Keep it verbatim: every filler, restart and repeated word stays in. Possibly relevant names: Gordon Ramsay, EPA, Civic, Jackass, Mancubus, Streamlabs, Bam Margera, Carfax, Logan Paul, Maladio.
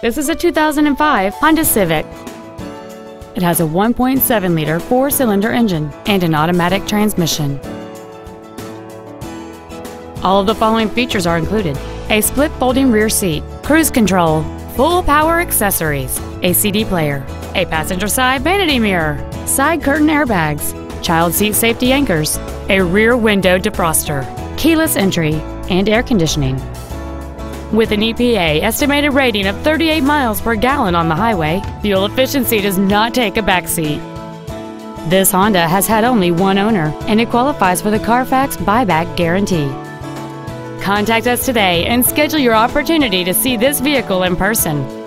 This is a two thousand five Honda Civic. It has a one point seven liter four-cylinder engine and an automatic transmission. All of the following features are included: a split folding rear seat, cruise control, full power accessories, a C D player, a passenger side vanity mirror, side curtain airbags, child seat safety anchors, a rear window defroster, keyless entry, and air conditioning. With an E P A estimated rating of thirty-eight miles per gallon on the highway, fuel efficiency does not take a backseat. This Honda has had only one owner, and it qualifies for the Carfax buyback guarantee. Contact us today and schedule your opportunity to see this vehicle in person.